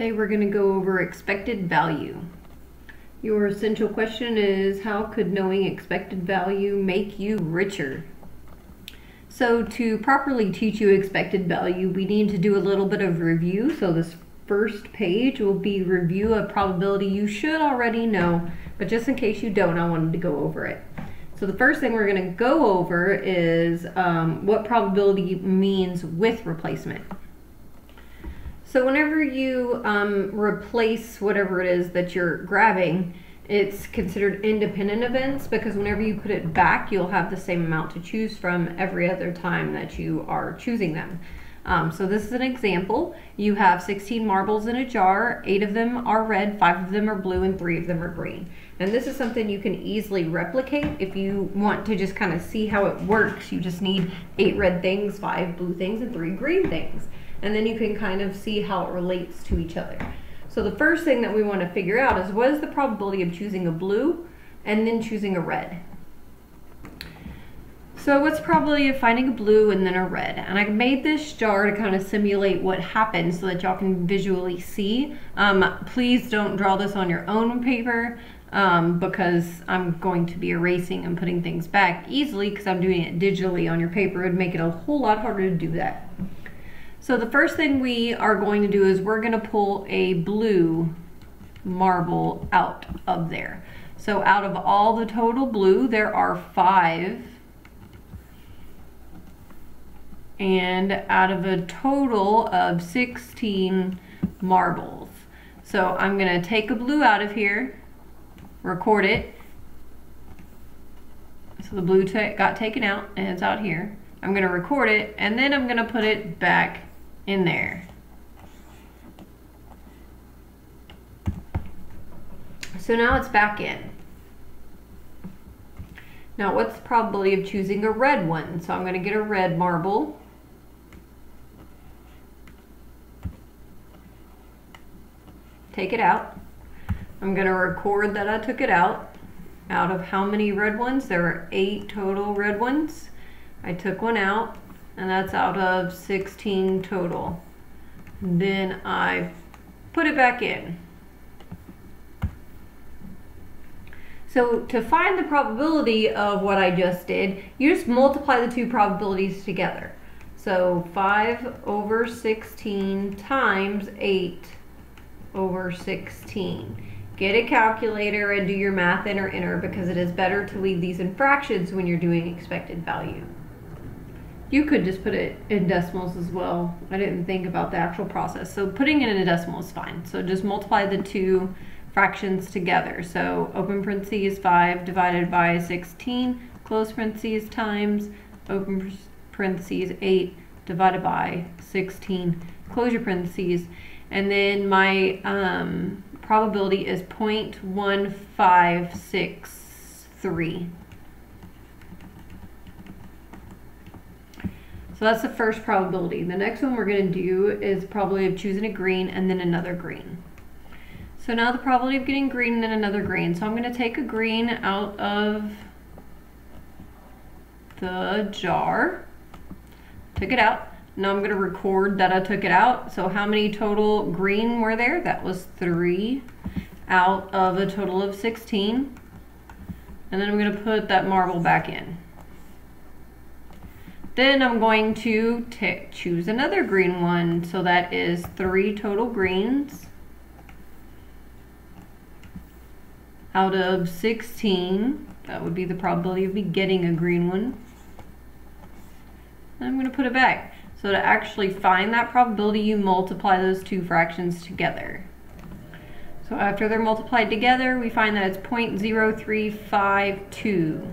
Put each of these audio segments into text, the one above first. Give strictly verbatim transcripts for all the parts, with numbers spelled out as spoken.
Today we're going to go over expected value. Your essential question is, how could knowing expected value make you richer? So to properly teach you expected value, we need to do a little bit of review. So this first page will be review of probability. You should already know, but just in case you don't, I wanted to go over it. So the first thing we're going to go over is um, what probability means with replacement. So whenever you um, replace whatever it is that you're grabbing, it's considered independent events, because whenever you put it back, you'll have the same amount to choose from every other time that you are choosing them. Um, so this is an example. You have sixteen marbles in a jar, eight of them are red, five of them are blue, and three of them are green. And this is something you can easily replicate. If you want to just kind of see how it works, you just need eight red things, five blue things, and three green things. And then you can kind of see how it relates to each other. So the first thing that we want to figure out is, what is the probability of choosing a blue and then choosing a red? So what's the probability of finding a blue and then a red? And I made this jar to kind of simulate what happens so that y'all can visually see. Um, please don't draw this on your own paper um, because I'm going to be erasing and putting things back easily, because I'm doing it digitally on your paper. It would make it a whole lot harder to do that. So the first thing we are going to do is we're going to pull a blue marble out of there. So out of all the total blue, there are five. And out of a total of sixteen marbles. So I'm going to take a blue out of here, record it. So the blue got taken out and it's out here. I'm going to record it, and then I'm going to put it back in there. So now it's back in. Now what's the probability of choosing a red one? So I'm going to get a red marble. Take it out. I'm going to record that I took it out. Out of how many red ones? There are eight total red ones. I took one out, and that's out of sixteen total. Then I put it back in. So to find the probability of what I just did, you just multiply the two probabilities together. So five over sixteen times eight over sixteen. Get a calculator and do your math inner inner, because it is better to leave these in fractions when you're doing expected value. You could just put it in decimals as well. I didn't think about the actual process. So putting it in a decimal is fine. So just multiply the two fractions together. So open parentheses five divided by sixteen, close parentheses, times open parentheses eight divided by sixteen, close your parentheses. And then my um, probability is zero point one five six three. So that's the first probability. The next one we're going to do is probably of choosing a green and then another green. So now the probability of getting green and then another green. So I'm going to take a green out of the jar. Took it out. Now I'm going to record that I took it out. So how many total green were there? That was three out of a total of sixteen. And then I'm going to put that marble back in. Then I'm going to choose another green one. So that is three total greens out of sixteen. That would be the probability of me getting a green one. And I'm going to put it back. So to actually find that probability, you multiply those two fractions together. So after they're multiplied together, we find that it's zero point zero three five two.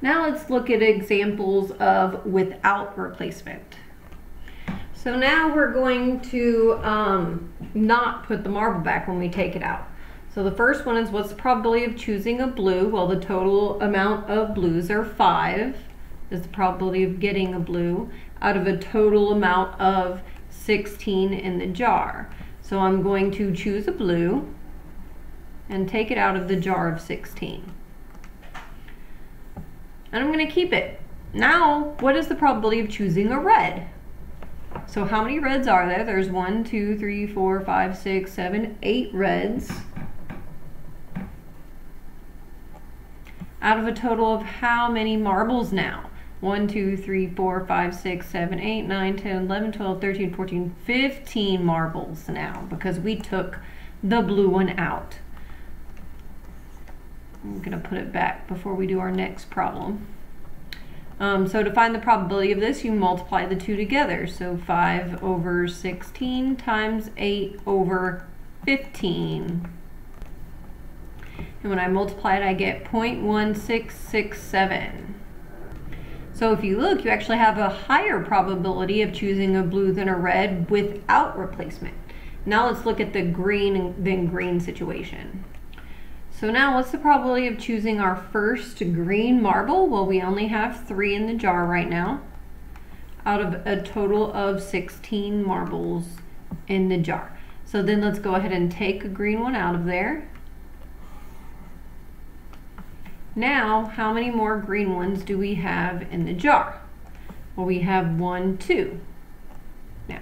Now let's look at examples of without replacement. So now we're going to um, not put the marble back when we take it out. So the first one is, what's the probability of choosing a blue? Well, the total amount of blues are five, is the probability of getting a blue out of a total amount of sixteen in the jar. So I'm going to choose a blue and take it out of the jar of sixteen. And I'm going to keep it. Now, what is the probability of choosing a red? So how many reds are there? There's one, two, three, four, five, six, seven, eight reds. Out of a total of how many marbles now? one, two, three, four, five, six, seven, eight, nine, ten, eleven, twelve, thirteen, fourteen, fifteen marbles now, because we took the blue one out. I'm going to put it back before we do our next problem. Um, so to find the probability of this, you multiply the two together. So five over sixteen times eight over fifteen. And when I multiply it, I get zero point one six six seven. So if you look, you actually have a higher probability of choosing a blue than a red without replacement. Now let's look at the green then green situation. So now what's the probability of choosing our first green marble? Well, we only have three in the jar right now out of a total of sixteen marbles in the jar. So then let's go ahead and take a green one out of there. Now, how many more green ones do we have in the jar? Well, we have one, two now.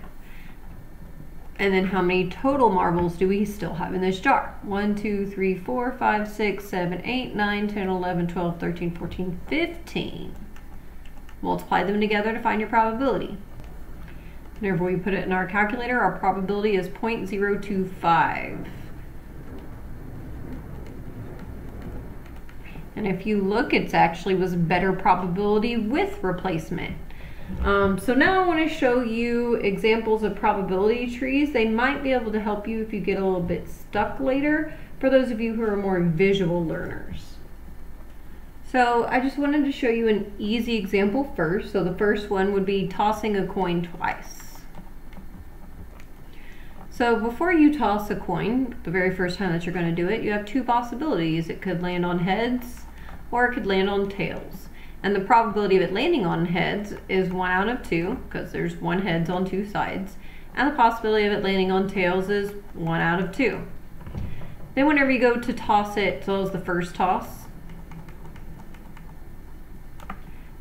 And then how many total marbles do we still have in this jar? one, two, three, four, five, six, seven, eight, nine, ten, eleven, twelve, thirteen, fourteen, fifteen. Multiply them together to find your probability. Whenever we put it in our calculator, our probability is zero point zero two five. And if you look, it actually was a better probability with replacement. Um, so now I want to show you examples of probability trees. They might be able to help you if you get a little bit stuck later, for those of you who are more visual learners. So I just wanted to show you an easy example first. So the first one would be tossing a coin twice. So before you toss a coin, the very first time that you're going to do it, you have two possibilities. It could land on heads, or it could land on tails. And the probability of it landing on heads is one out of two, because there's one heads on two sides. And the possibility of it landing on tails is one out of two. Then whenever you go to toss it, so that was the first toss.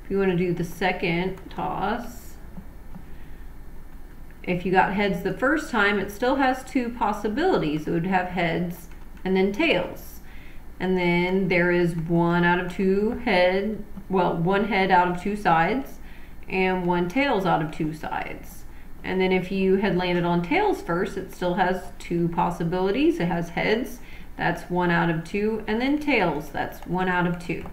If you want to do the second toss, if you got heads the first time, it still has two possibilities. It would have heads and then tails. And then there is one out of two head, well, one head out of two sides, and one tails out of two sides. And then if you had landed on tails first, it still has two possibilities. It has heads, that's one out of two, and then tails, that's one out of two.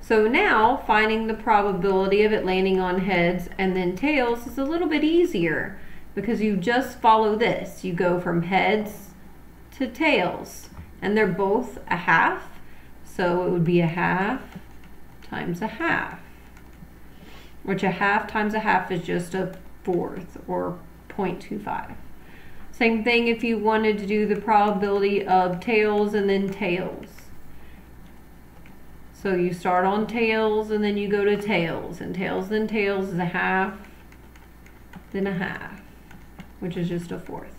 So now finding the probability of it landing on heads and then tails is a little bit easier, because you just follow this. You go from heads to tails. And they're both a half, so it would be a half times a half, which a half times a half is just a fourth, or zero point two five. Same thing if you wanted to do the probability of tails and then tails. So you start on tails, and then you go to tails, and tails then tails is a half, then a half, which is just a fourth.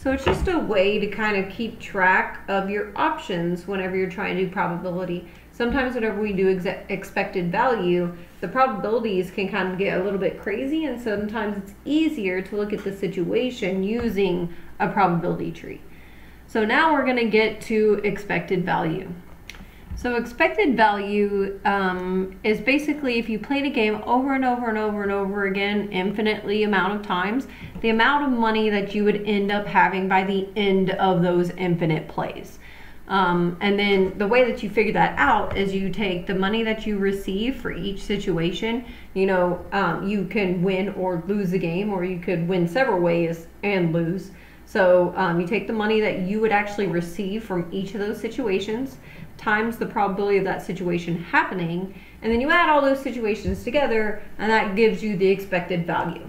So it's just a way to kind of keep track of your options whenever you're trying to do probability. Sometimes whenever we do ex expected value, the probabilities can kind of get a little bit crazy, and sometimes it's easier to look at the situation using a probability tree. So now we're going to get to expected value. So expected value um, is basically if you played a game over and over and over and over again, infinitely amount of times, the amount of money that you would end up having by the end of those infinite plays. Um, and then the way that you figure that out is you take the money that you receive for each situation. You know, um, you can win or lose a game, or you could win several ways and lose. So um, you take the money that you would actually receive from each of those situations times the probability of that situation happening, and then you add all those situations together, and that gives you the expected value.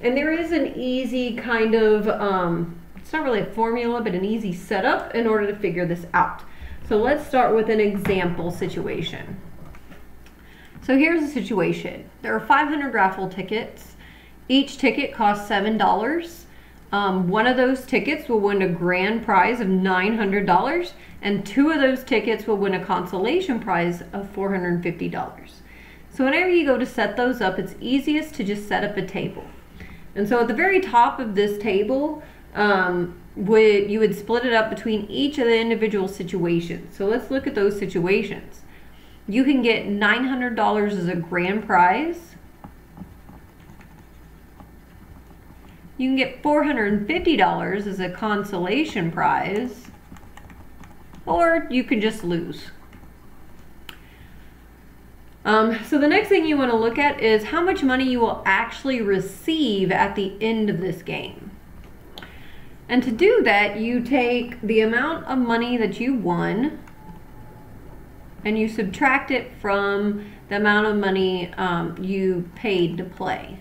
And there is an easy kind of, um, it's not really a formula, but an easy setup in order to figure this out. So let's start with an example situation. So here's a situation. There are five hundred raffle tickets. Each ticket costs seven dollars. Um, one of those tickets will win a grand prize of nine hundred dollars, and two of those tickets will win a consolation prize of four hundred fifty dollars. So whenever you go to set those up, it's easiest to just set up a table. And so at the very top of this table, um, would, you would split it up between each of the individual situations. So let's look at those situations. You can get nine hundred dollars as a grand prize. You can get four hundred fifty dollars as a consolation prize, or you can just lose. Um, so the next thing you want to look at is how much money you will actually receive at the end of this game. And to do that, you take the amount of money that you won and you subtract it from the amount of money um, you paid to play.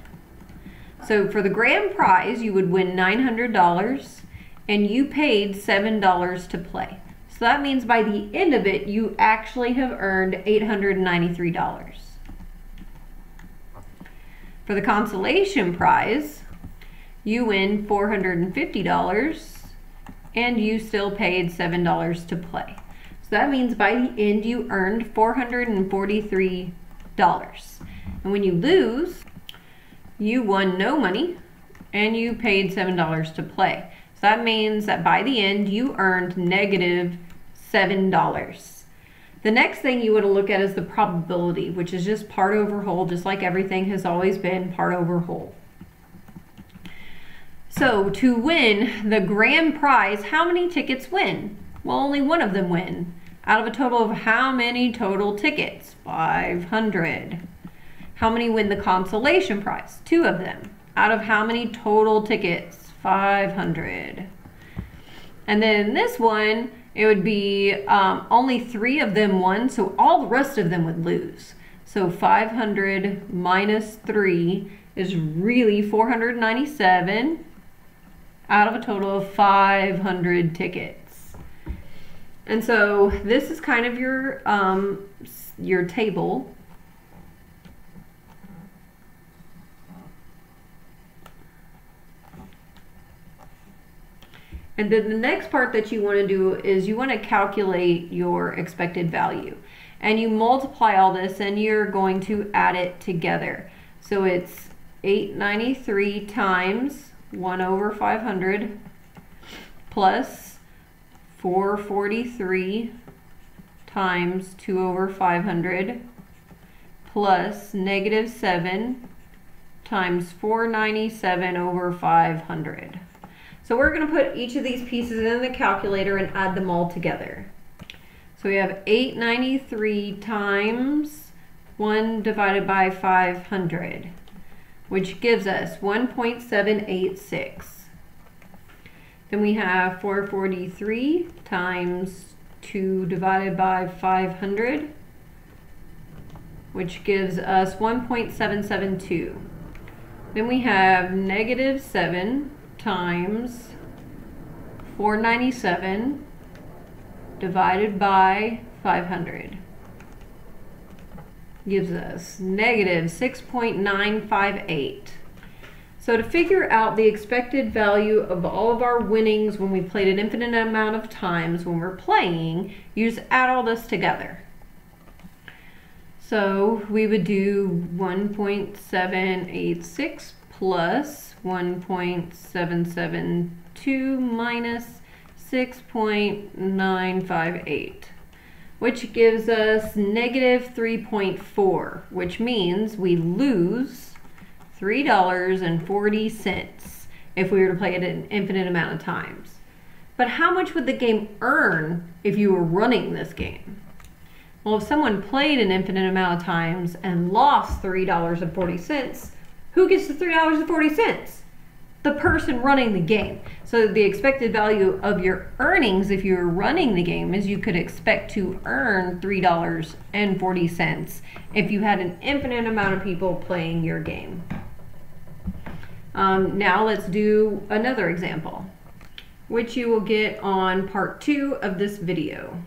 So for the grand prize, you would win nine hundred dollars and you paid seven dollars to play. So that means by the end of it, you actually have earned eight hundred ninety-three dollars. For the consolation prize, you win four hundred fifty dollars and you still paid seven dollars to play. So that means by the end you earned four hundred forty-three dollars. And when you lose, you won no money and you paid seven dollars to play. So that means that by the end you earned negative seven dollars. The next thing you want to look at is the probability, which is just part over whole, just like everything has always been part over whole. So to win the grand prize, how many tickets win? Well, only one of them win. Out of a total of how many total tickets? five hundred. How many win the consolation prize? Two of them. Out of how many total tickets? five hundred. And then this one, it would be um, only three of them won, so all the rest of them would lose. So five hundred minus three is really four hundred ninety-seven out of a total of five hundred tickets. And so this is kind of your, um, your table. And then the next part that you want to do is you want to calculate your expected value. And you multiply all this and you're going to add it together. So it's eight hundred ninety-three times one over five hundred plus four hundred forty-three times two over five hundred plus negative seven times four hundred ninety-seven over five hundred. So we're going to put each of these pieces in the calculator and add them all together. So we have eight hundred ninety-three times one divided by five hundred, which gives us one point seven eight six. Then we have four hundred forty-three times two divided by five hundred, which gives us one point seven seven two. Then we have negative seven times four hundred ninety-seven divided by five hundred gives us negative six point nine five eight. So to figure out the expected value of all of our winnings when we played an infinite amount of times when we're playing, you just add all this together. So we would do one point seven eight six plus one point seven seven two minus six point nine five eight, which gives us negative three point four, which means we lose three dollars and forty cents if we were to play it an infinite amount of times. But how much would the game earn if you were running this game? Well, if someone played an infinite amount of times and lost three dollars and forty cents, who gets the three dollars and forty cents? The person running the game. So the expected value of your earnings if you're running the game is you could expect to earn three dollars and forty cents if you had an infinite amount of people playing your game. Um, now let's do another example, which you will get on part two of this video.